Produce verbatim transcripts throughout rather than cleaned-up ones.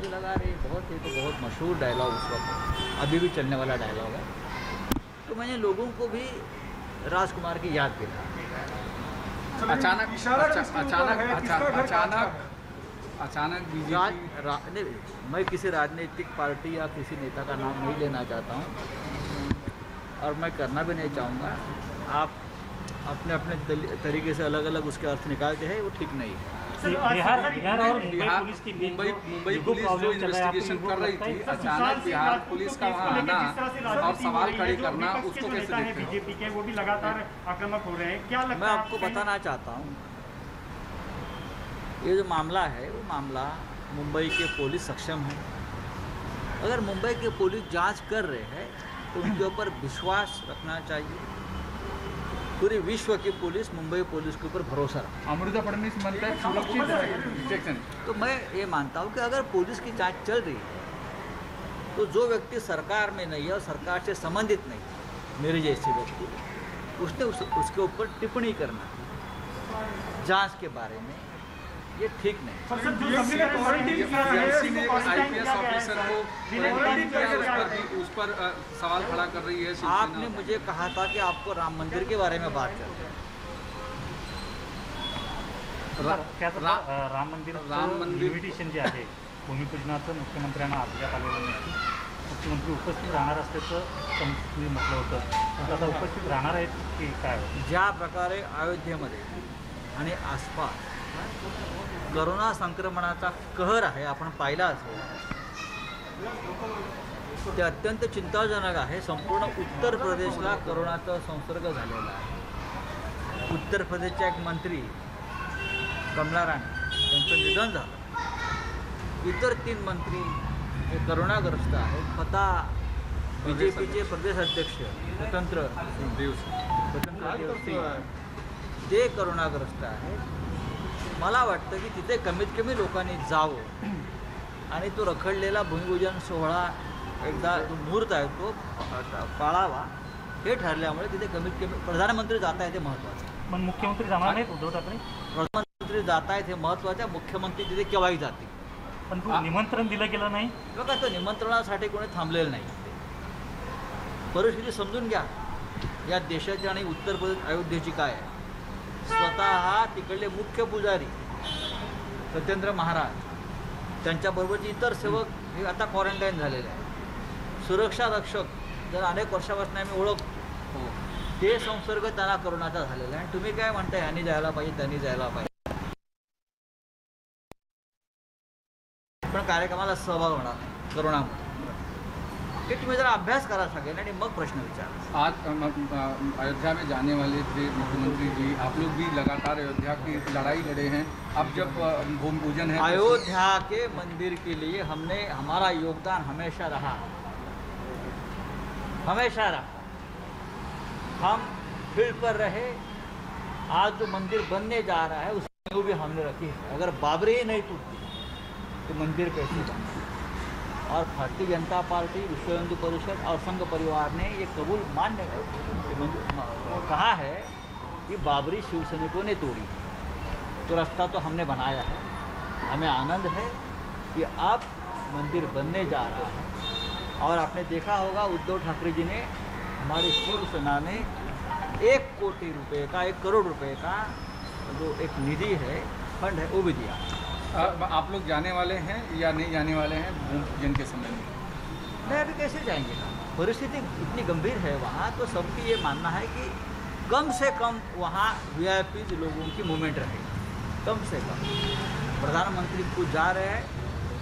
मुझे लगा अरे बहुत ये तो बहुत मशहूर डायलॉग उस वक्त अभी भी चलने वाला डायलॉग है। तो मैंने लोगों को भी राजकुमार की याद दिलाई। अचानक अचानक अचानक अचानक बीजेपी, मैं किसी राजनीतिक पार्टी या किसी नेता का नाम नहीं लेना चाहता हूँ और मैं करना भी नहीं चाहूँगा। आप अपने अपने तरीके से अलग अलग उसके अर्थ निकालते हैं, वो ठीक नहीं है। बिहार बिहार और मुंबई मुंबई पुलिस जो इन्वेस्टिगेशन कर रही थी, अचानक बिहार पुलिस का वहाँ आना और सवाल खड़े करना, उसको कैसे देखते हैं? बीजेपी के वो भी लगातार आक्रामक हो रहे हैं, क्या लगता है? मैं आपको बताना चाहता हूँ ये जो मामला है वो मामला मुंबई के पुलिस सक्षम है। अगर मुंबई के पुलिस जाँच कर रहे हैं तो उनके ऊपर विश्वास रखना चाहिए। पूरे विश्व की पुलिस मुंबई पुलिस के ऊपर भरोसा रखा। अमृता फडनवीस मानता है सुरक्षित है, तो मैं ये मानता हूँ कि अगर पुलिस की जांच चल रही है तो जो व्यक्ति सरकार में नहीं है और सरकार से संबंधित नहीं, मेरे जैसे व्यक्ति, उसने उस, उसके ऊपर टिप्पणी करना जांच के बारे में, ये ठीक नहीं। ने आईपीएस ऑफिसर को उस पर सवाल खड़ा कर रही है। आपने मुझे कहा था कि आपको राम मंदिर के बारे में बात करते हैं। राम मंदिर राम मंदिर इन्व्हिटेशन जे आहे भूमिपूजनाचं मुख्यमंत्र्यांना आजच्या पालखीमध्ये मुख्यमंत्री उपस्थित राहणार असल्याचं तुम्ही म्हटलं होतं, आता उपस्थित राहणार आहेत की काय? ज्या प्रकारे अयोध्येमध्ये आणि आसपास कोरोना संक्रमणाचा कहर आहे, आपण पाहिला असेल, ते अत्यंत चिंताजनक आहे। संपूर्ण उत्तर प्रदेशला कोरोनाचा संसर्ग झालेला आहे। उत्तर प्रदेशच्या एक मंत्री कमला राणे यांचं निधन झालं, इतर तीन मंत्री हे कोरोनाग्रस्त आहेत। स्वतः बीजेपीचे प्रदेश अध्यक्ष स्वतंत्र स्वतंत्र सिंग ते कोरोनाग्रस्त आहेत। मला वाटतं की तिथे कमीत कमी लोकांनी जावं आणि तो रखडलेला भूमिपूजन सोहळा एकदा जो मुहूर्त आहे तो पाळावा, हे ठरल्यामुळे तिथे कमीत कमी प्रधानमंत्री जात आहेत, ते महत्त्वाचं आहे। पण मुख्यमंत्री जाणार नाहीत उद्धव ठाकरे? प्रधानमंत्री जात आहेत हे महत्त्वाचं आहे, मुख्यमंत्री तिथे केव्हाही जातील। पण तो निमंत्रण दिलं गेलं नाही बघा, तो निमंत्रणासाठी कोणी थांबलेलं नाही। परिस्थिती समजून घ्या या देशाची आणि उत्तर प्रदेश अयोध्येची काय आहे। स्वतः तिकडले मुख्य पुजारी सत्येंद्र महाराज, त्यांच्याबरोबरचे इतर सेवक हे आता क्वारंटाईन झालेले आहेत। सुरक्षा रक्षक जर अनेक वर्षापासून आम्ही ओळखतो, ते संसर्ग त्यांना कोरोनाचा झालेला आहे। आणि तुम्ही काय म्हणताय ह्यांनी जायला पाहिजे त्यांनी जायला पाहिजे, पण कार्यक्रमाला सहभाग होणार नाही कोरोनामुळे। कि तुम्हें जरा अभ्यास करा सके ना, मग प्रश्न विचारा। आज अयोध्या में जाने वाले थे मुख्यमंत्री जी, आप लोग भी लगातार अयोध्या की लड़ाई लड़े हैं। अब जब भूमि पूजन है अयोध्या के मंदिर के लिए, हमने हमारा योगदान हमेशा रहा हमेशा रहा हम फील्ड पर रहे। आज जो मंदिर बनने जा रहा है उसमें भी हमने रखी है। अगर बाबरी ही नहीं टूटती तो मंदिर कैसे बना? और भारतीय जनता पार्टी, विश्व हिंदू परिषद और संघ परिवार ने ये कबूल मान्य कहा है कि बाबरी शिव सैनिकों ने तोड़ी, तो रास्ता तो हमने बनाया है। हमें आनंद है कि अब मंदिर बनने जा रहा है। और आपने देखा होगा उद्धव ठाकरे जी ने, हमारी शिवसेना ने एक कोटी रुपए का एक करोड़ रुपए का जो एक निधि है, फंड है, वो भी दिया। आ, आप लोग जाने वाले हैं या नहीं जाने वाले हैं भूमि पूजन के समय में? नहीं, अभी कैसे जाएंगे? परिस्थिति इतनी गंभीर है वहाँ, तो सबकी ये मानना है कि कम से कम वहाँ वीआईपी लोगों की मूवमेंट रहेगी, कम से कम। प्रधानमंत्री खुद जा रहे हैं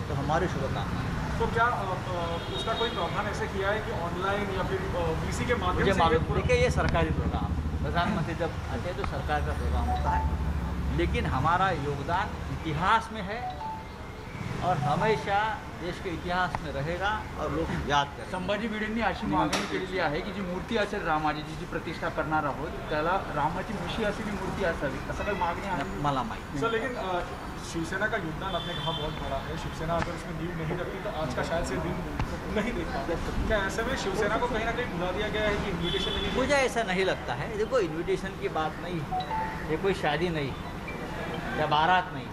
तो हमारी शुभकामनाएं। तो क्या उसका कोई प्रावधान ऐसे किया है कि ऑनलाइन या फिर वीसी के माध्यम से? मालूम देखिए, ये सरकारी प्रोग्राम, प्रधानमंत्री जब आते हैं तो सरकार का प्रोग्राम होता है, लेकिन हमारा योगदान इतिहास में है और हमेशा देश के इतिहास में रहेगा और लोग याद करेंगे। संभाजी भिडेंनी अशी मागणी केलेली आहे की जी मूर्ती असेल रामाची, जी जी प्रतिष्ठा करणार आहोत, त्याला रामाची मुशी असलेली मूर्ती असावी, असं काही मागणी आहे मला माहिती सर। लेकिन शिवसेना का योगदान आपने कहा बहुत बड़ा है, शिवसेना अगर उसमें लीव नहीं रखती तो आज का शायद से दिन नहीं देख पाते, क्या ऐसे में शिवसेना को कहीं ना कहीं भुला दिया गया है कि इन्विटेशन? मुझे ऐसा नहीं लगता है। देखो, इन्विटेशन की बात नहीं, ये कोई शादी नहीं या बारात नहीं,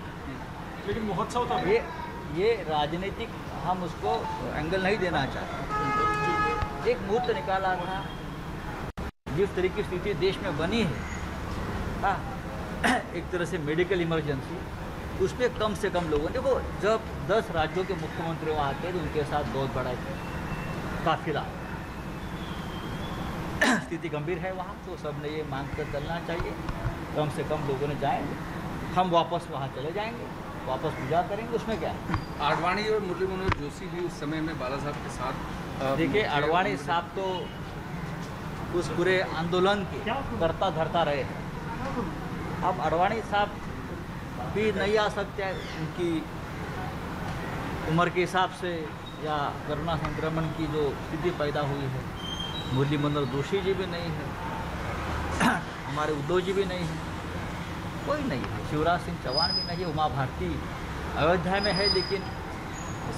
लेकिन महोत्सव था। ये ये राजनीतिक हम उसको एंगल नहीं देना चाहते। एक मुहूर्त निकाला था, जिस तरीके की स्थिति देश में बनी है, हाँ, एक तरह से मेडिकल इमरजेंसी, उसमें कम से कम लोगों, देखो जब दस राज्यों के मुख्यमंत्री वहाँ आते तो उनके साथ बहुत बड़ा काफिला, स्थिति गंभीर है वहाँ, तो सब ने ये मांग कर चलना चाहिए कम से कम लोगों ने जाएंगे, हम वापस वहाँ चले जाएंगे, वापस पूजा करेंगे, उसमें क्या है। आडवाणी और मुरली मनोहर जोशी भी उस समय में बाला साहब के साथ, देखिए आडवाणी साहब तो उस पूरे आंदोलन के करता धरता रहे हैं। अब आडवाणी साहब भी नहीं आ सकते, उनकी उम्र के हिसाब से या कोरोना संक्रमण की जो स्थिति पैदा हुई है, मुरली मनोहर जोशी जी भी नहीं है, हमारे उद्धव जी भी नहीं है, कोई नहीं है, शिवराज सिंह चौहान भी नहीं है, उमा भारती अयोध्या में है लेकिन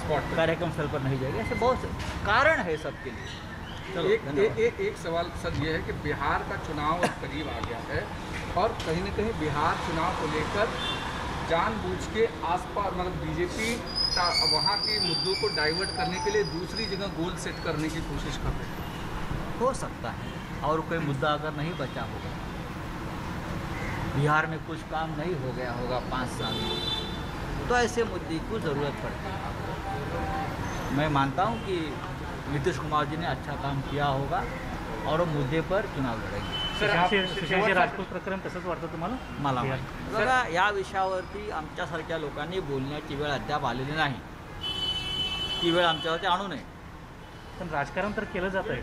स्पॉट कार्यक्रम स्थल पर नहीं जाएगी, ऐसे बहुत कारण है सबके लिए। चलो एक, ए, ए, एक सवाल सर ये है कि बिहार का चुनाव करीब आ गया है और कहीं ना कहीं बिहार चुनाव को लेकर जानबूझ के आसपास मतलब बीजेपी वहाँ के मुद्दों को डाइवर्ट करने के लिए दूसरी जगह गोल सेट करने की कोशिश कर रही है, हो सकता है और कोई मुद्दा अगर नहीं बचा होगा, बिहार में कुछ काम नहीं हो गया होगा पाँच साल में, तो ऐसे मुद्दे को ज़रूरत पड़ती है। मैं मानता हूं कि नीतीश कुमार जी ने अच्छा काम किया होगा और वो मुद्दे पर चुनाव लड़ेंगे। सर राजपूत प्रकरण कसंच वाटतं तुम्हाला? मला जरा या विषयावरती आमच्यासारख्या लोकांनी बोलण्याची वेळ अद्याप आलेली नाही, ती वेळ आमच्यावरती आणू नये। पण राजकारण तर केलं जात आहे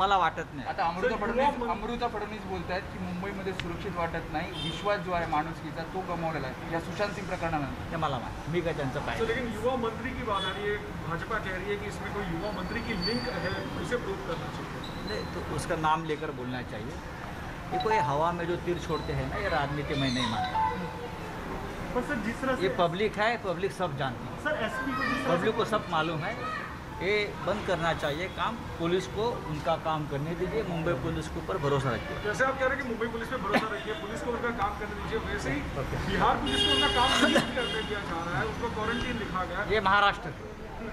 मला वाटत नाही। आता अमृता फडणवीस अमृता फडणवीस बोलत आहेत की मुंबईमध्ये सुरक्षित वाटत नाही, विश्वास जो आहे माणुसकीचा तो गमावलेला आहे या सुशांत सिंह प्रकरणानंतर, ते मला माहिती, मी काय त्यांचा पाय। लेकिन युवा मंत्री की बात आ रही है, भाजपा कह रही है कि इसमें कोई युवा मंत्री की लिंक है, उसे प्रूव करना चाहिए, नहीं तो उसका नाम लेकर बोलना चाहिए। ये कोई हवा में जो तीर छोड़ते हैं ना, ये राजनीति में नहीं मानता। पर सर जिस तरह ये पब्लिक है, पब्लिक सब जानती है सर, एसपी को पब्लिक को सब मालूम है, ये बंद करना चाहिए काम, पुलिस को उनका काम करने दीजिए, मुंबई पुलिस के ऊपर भरोसा रखिए। जैसे आप कह रहे हैं कि मुंबई पुलिस पे भरोसा रखिए, पुलिस को उनका काम करने दीजिए, वैसे ही बिहार पुलिस को उनका काम नहीं करने दिया जा रहा है, उसको क्वारंटीन लिखा गया है। ये महाराष्ट्र है,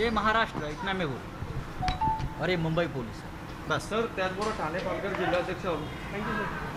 ये महाराष्ट्र है, इतना में बोल, और ये मुंबई पुलिस है बस। सर त्याचबरोबर ठाणे पालघर जिल्हाध्यक्ष, थैंक यू सर।